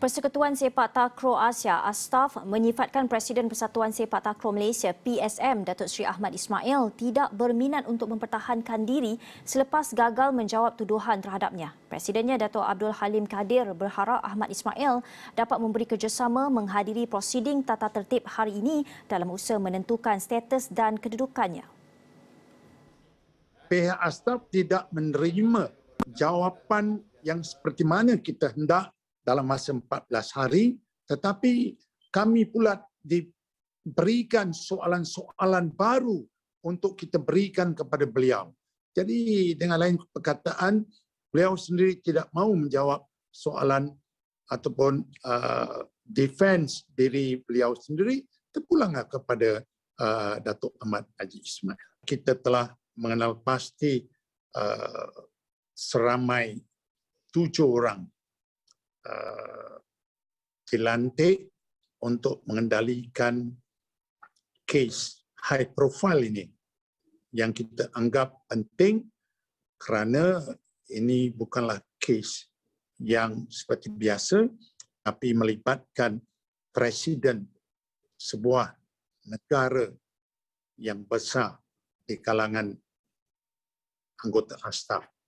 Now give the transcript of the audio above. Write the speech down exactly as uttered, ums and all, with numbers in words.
Persatuan Sepak Takraw Asia (Astaf) menyifatkan Presiden Persatuan Sepak Takraw Malaysia (P S M) Datuk Seri Ahmad Ismail tidak berminat untuk mempertahankan diri selepas gagal menjawab tuduhan terhadapnya. Presidennya Datuk Abdul Halim Kader berharap Ahmad Ismail dapat memberi kerjasama menghadiri prosiding tata tertib hari ini dalam usaha menentukan status dan kedudukannya. Pihak Astaf tidak menerima jawapan yang seperti mana kita hendak dalam masa empat belas hari, tetapi kami pula diberikan soalan-soalan baru untuk kita berikan kepada beliau. Jadi dengan lain perkataan, beliau sendiri tidak mahu menjawab soalan ataupun uh, defense diri beliau sendiri, terpulanglah kepada uh, Datuk Ahmad Haji Ismail. Kita telah mengenal pasti uh, seramai tujuh orang Uh, dilantik untuk mengendalikan kes high profile ini yang kita anggap penting kerana ini bukanlah kes yang seperti biasa, tapi melibatkan presiden sebuah negara yang besar di kalangan anggota Astaf.